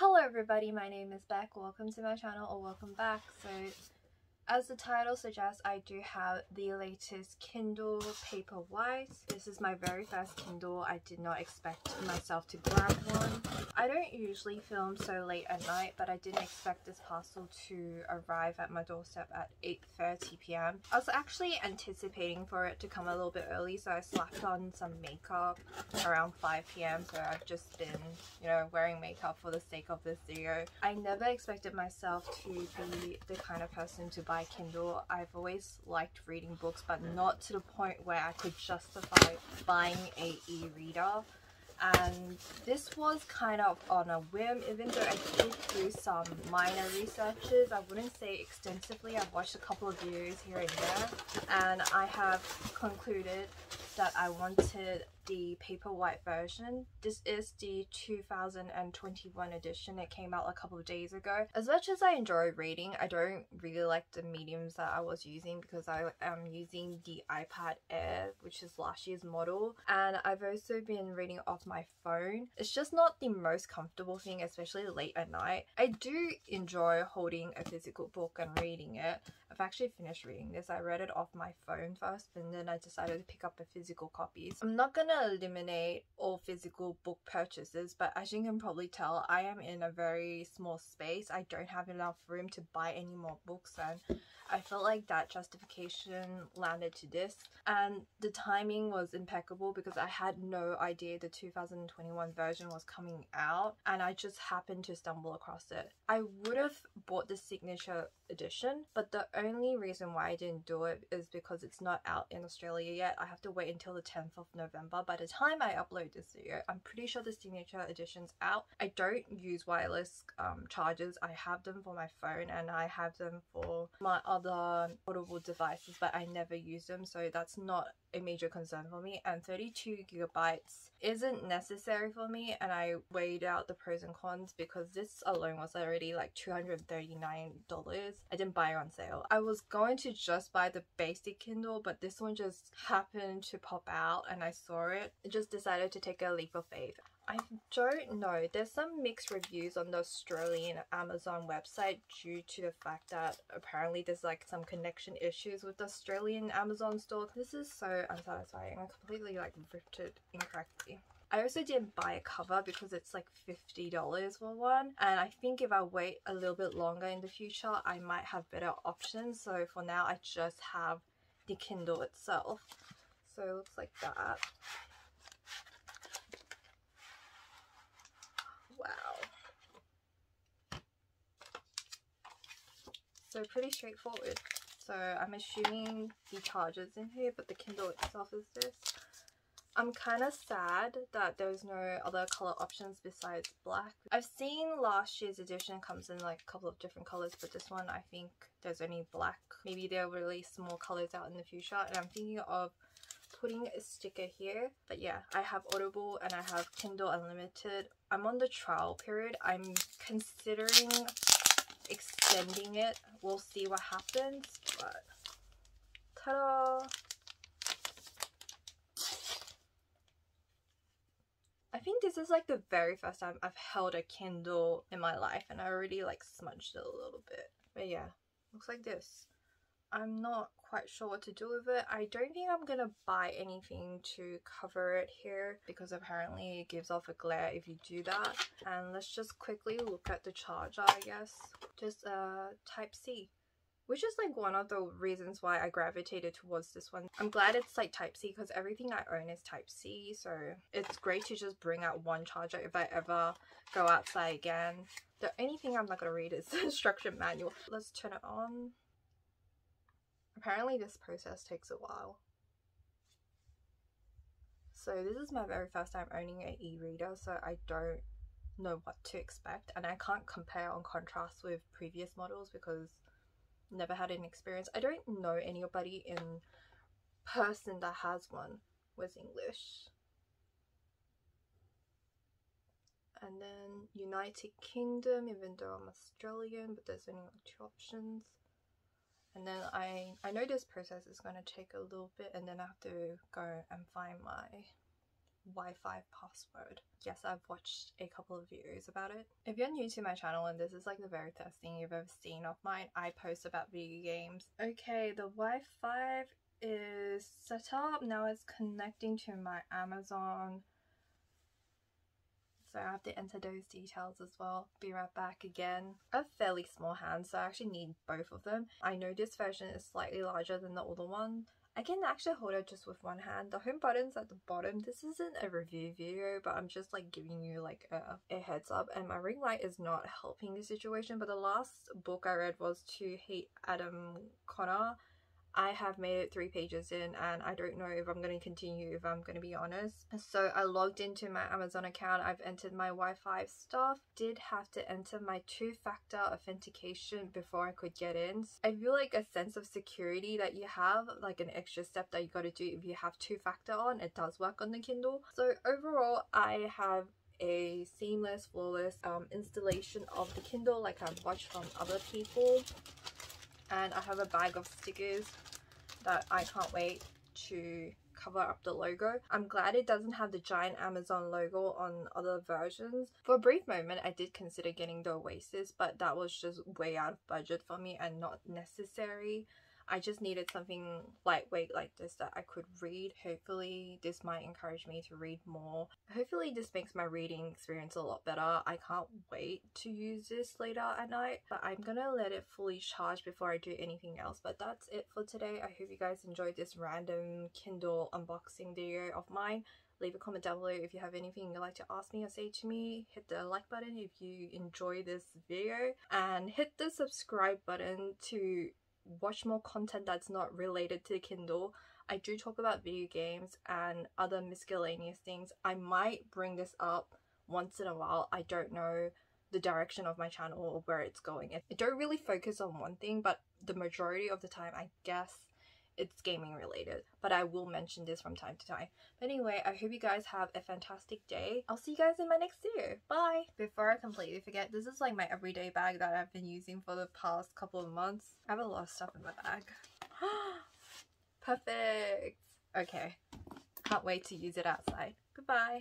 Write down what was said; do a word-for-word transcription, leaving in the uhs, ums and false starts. Hello everybody, my name is Beck. Welcome to my channel, or welcome back. So as the title suggests, I do have the latest Kindle Paperwhite. This is my very first Kindle. I did not expect myself to grab one. I don't usually film so late at night, but I didn't expect this parcel to arrive at my doorstep at eight thirty p m I was actually anticipating for it to come a little bit early, so I slapped on some makeup around five p m So I've just been, you know, wearing makeup for the sake of this video. I never expected myself to be the kind of person to buy Kindle. I've always liked reading books, but not to the point where I could justify buying a e-reader. And this was kind of on a whim, even though I did do some minor researches. I wouldn't say extensively. I've watched a couple of videos here and there, and I have concluded that I wanted the Paperwhite version. This is the two thousand twenty-one edition. It came out a couple of days ago. As much as I enjoy reading, I don't really like the mediums that I was using, because I am using the iPad Air, which is last year's model, and I've also been reading off my phone. It's just not the most comfortable thing, especially late at night. I do enjoy holding a physical book and reading it. I've actually finished reading this. I read it off my phone first, and then I decided to pick up a physical copy. So I'm not gonna eliminate all physical book purchases, but as you can probably tell, I am in a very small space. I don't have enough room to buy any more books, and I felt like that justification landed to this. And the timing was impeccable, because I had no idea the two thousand twenty-one version was coming out, and I just happened to stumble across it. I would have bought the signature edition, but the only reason why I didn't do it is because it's not out in Australia yet. I have to wait until the tenth of November. By the time I upload this video, I'm pretty sure the signature edition's out. I don't use wireless um, chargers. I have them for my phone, and I have them for my other Audible devices, but I never use them, so that's not a major concern for me. And thirty-two gigabytes isn't necessary for me, and I weighed out the pros and cons, because this alone was already like two hundred thirty-nine dollars. I didn't buy it on sale. I was going to just buy the basic Kindle, but this one just happened to pop out and I saw it. I just decided to take a leap of faith. I don't know, there's some mixed reviews on the Australian Amazon website due to the fact that apparently there's like some connection issues with the Australian Amazon store. This is so unsatisfying. I completely like ripped it incorrectly. I also didn't buy a cover, because it's like fifty dollars for one, and I think if I wait a little bit longer in the future, I might have better options. So for now, I just have the Kindle itself. So it looks like that. Wow. So pretty straightforward. So I'm assuming the charger's in here, but the Kindle itself is this. I'm kind of sad that there's no other color options besides black. I've seen last year's edition comes in like a couple of different colors, but this one I think there's only black. Maybe they'll release more colors out in the future, and I'm thinking of putting a sticker here. But yeah, I have Audible and I have Kindle Unlimited. I'm on the trial period. I'm considering extending it. We'll see what happens, but ta-da! I think this is like the very first time I've held a Kindle in my life, and I already like smudged it a little bit. But yeah, looks like this. I'm not quite sure what to do with it. I don't think I'm gonna buy anything to cover it here, because apparently it gives off a glare if you do that. And let's just quickly look at the charger, I guess. Just uh, Type C. Which is like one of the reasons why I gravitated towards this one. I'm glad it's like Type C, because everything I own is Type C, so it's great to just bring out one charger if I ever go outside again. The only thing I'm not gonna read is the instruction manual. Let's turn it on. Apparently this process takes a while. So this is my very first time owning an e-reader, so I don't know what to expect, and I can't compare and contrast with previous models, because never had an experience. I don't know anybody in person that has one with English. And then United Kingdom, even though I'm Australian, but there's only like two options. And then I, I know this process is going to take a little bit, and then I have to go and find my Wi-Fi password. Yes, I've watched a couple of videos about it. If you're new to my channel and this is like the very first thing you've ever seen of mine, I post about video games. Okay, the Wi-Fi is set up. Now it's connecting to my Amazon. So I have to enter those details as well. Be right back again. I have fairly small hands, so I actually need both of them. I know this version is slightly larger than the older one. I can actually hold it just with one hand. The home button's at the bottom. This isn't a review video, but I'm just like giving you like a, a heads up. And my ring light is not helping the situation, but the last book I read was To Hate Adam Connor. I have made it three pages in and I don't know if I'm going to continue, if I'm going to be honest. So I logged into my Amazon account, I've entered my Wi-Fi stuff, did have to enter my two-factor authentication before I could get in. I feel like a sense of security that you have, like an extra step that you got to do if you have two-factor on, it does work on the Kindle. So overall, I have a seamless, flawless um, installation of the Kindle like I've watched from other people. And I have a bag of stickers that I can't wait to cover up the logo. I'm glad it doesn't have the giant Amazon logo on other versions. For a brief moment, I did consider getting the Oasis, but that was just way out of budget for me and not necessary. I just needed something lightweight like this that I could read. Hopefully this might encourage me to read more. Hopefully this makes my reading experience a lot better. I can't wait to use this later at night, but I'm gonna let it fully charge before I do anything else. But that's it for today. I hope you guys enjoyed this random Kindle unboxing video of mine. Leave a comment down below if you have anything you'd like to ask me or say to me. Hit the like button if you enjoy this video and hit the subscribe button to watch more content that's not related to the Kindle. I do talk about video games and other miscellaneous things. I might bring this up once in a while. I don't know the direction of my channel or where it's going. I don't really focus on one thing, but the majority of the time, I guess it's gaming related. But I will mention this from time to time. But anyway, I hope you guys have a fantastic day. I'll see you guys in my next video. Bye! Before I completely forget, this is like my everyday bag that I've been using for the past couple of months. I have a lot of stuff in my bag. Perfect! Okay. Can't wait to use it outside. Goodbye!